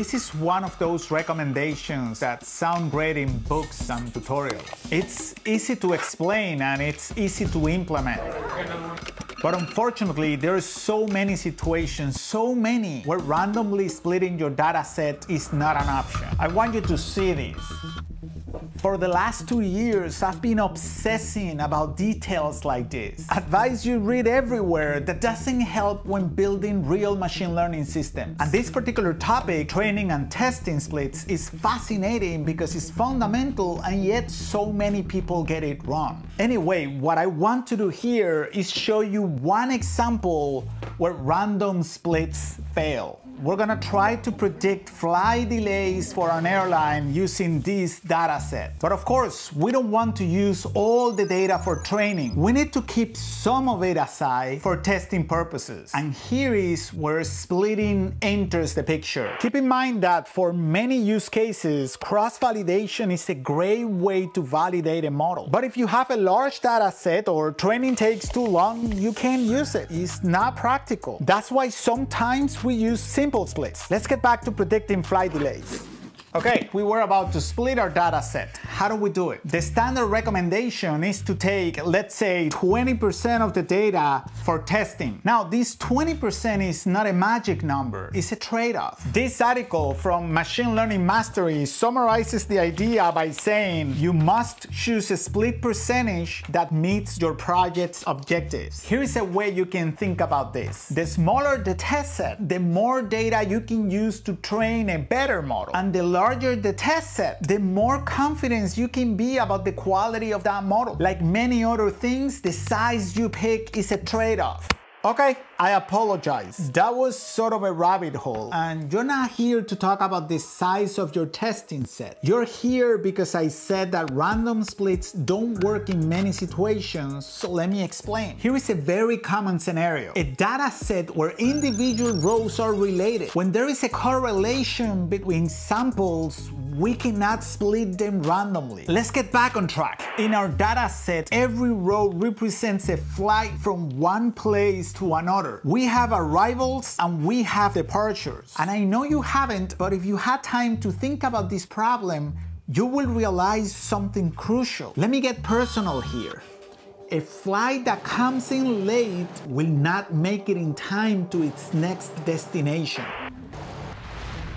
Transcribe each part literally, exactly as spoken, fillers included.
This is one of those recommendations that sound great in books and tutorials. It's easy to explain and it's easy to implement. But unfortunately, there are so many situations, so many, where randomly splitting your data set is not an option. I want you to see this. For the last two years, I've been obsessing about details like this. Advice you read everywhere that doesn't help when building real machine learning systems. And this particular topic, training and testing splits, is fascinating because it's fundamental and yet so many people get it wrong. Anyway, what I want to do here is show you one example where random splits fail. We're gonna try to predict flight delays for an airline using this data set. But of course, we don't want to use all the data for training. We need to keep some of it aside for testing purposes. And here is where splitting enters the picture. Keep in mind that for many use cases, cross-validation is a great way to validate a model. But if you have a large data set or training takes too long, you can't use it. It's not practical. That's why sometimes we use simple splits. Let's get back to predicting flight delays. Okay, we were about to split our data set. How do we do it? The standard recommendation is to take, let's say, twenty percent of the data for testing. Now, this twenty percent is not a magic number, it's a trade-off. This article from Machine Learning Mastery summarizes the idea by saying you must choose a split percentage that meets your project's objectives. Here is a way you can think about this. The smaller the test set, the more data you can use to train a better model. And the The larger the test set, the more confidence you can be about the quality of that model. Like many other things, the size you pick is a trade-off. Okay, I apologize. That was sort of a rabbit hole, and you're not here to talk about the size of your testing set. You're here because I said that random splits don't work in many situations, so let me explain. Here is a very common scenario. A data set where individual rows are related. When there is a correlation between samples, we cannot split them randomly. Let's get back on track. In our data set, every row represents a flight from one place to another. We have arrivals and we have departures. And I know you haven't, but if you had time to think about this problem, you will realize something crucial. Let me get personal here. A flight that comes in late will not make it in time to its next destination.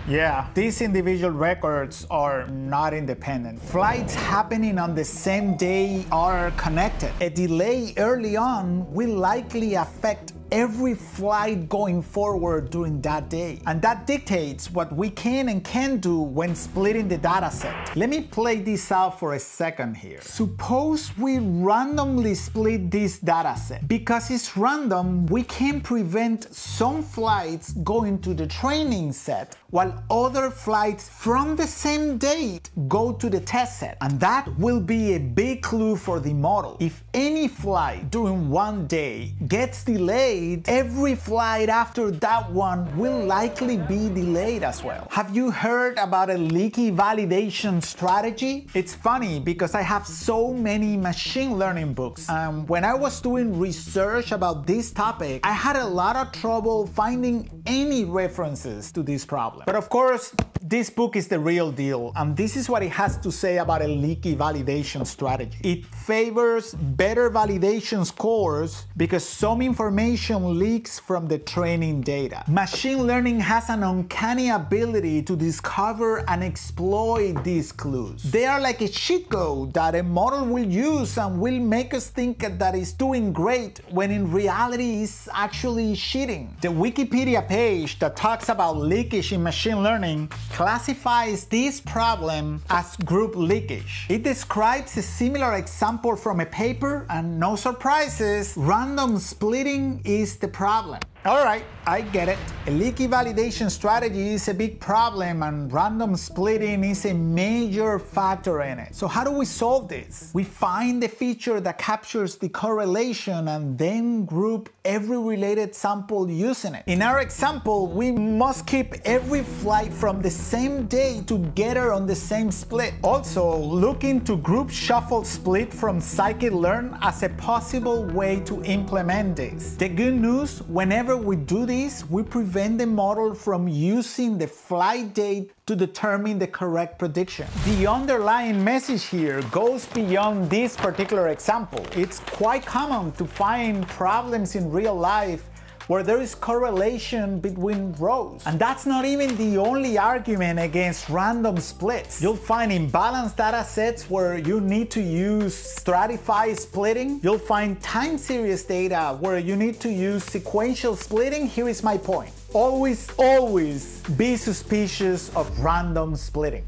Yeah, these individual records are not independent. Flights happening on the same day are connected. A delay early on will likely affect every flight going forward during that day. And that dictates what we can and can't do when splitting the data set. Let me play this out for a second here. Suppose we randomly split this data set. Because it's random, we can prevent some flights going to the training set while other flights from the same date go to the test set. And that will be a big clue for the model. If any flight during one day gets delayed, every flight after that one will likely be delayed as well. Have you heard about a leaky validation strategy? It's funny because I have so many machine learning books. Um, when I was doing research about this topic, I had a lot of trouble finding any references to this problem. But of course, this book is the real deal, and this is what it has to say about a leaky validation strategy. It favors better validation scores because some information leaks from the training data. Machine learning has an uncanny ability to discover and exploit these clues. They are like a cheat code that a model will use and will make us think that it's doing great when in reality it's actually cheating. The Wikipedia page that talks about leakage in machine learning classifies this problem as group leakage. It describes a similar example from a paper, and no surprises, random splitting is is the problem. All right, I get it. A leaky validation strategy is a big problem and random splitting is a major factor in it. So how do we solve this? We find the feature that captures the correlation and then group every related sample using it. In our example, we must keep every flight from the same day together on the same split. Also, look into group shuffle split from scikit-learn as a possible way to implement this. The good news, whenever However, we do this, we prevent the model from using the flight date to determine the correct prediction. The underlying message here goes beyond this particular example. It's quite common to find problems in real life where there is correlation between rows. And that's not even the only argument against random splits. You'll find imbalanced data sets where you need to use stratified splitting. You'll find time series data where you need to use sequential splitting. Here is my point. Always, always be suspicious of random splitting.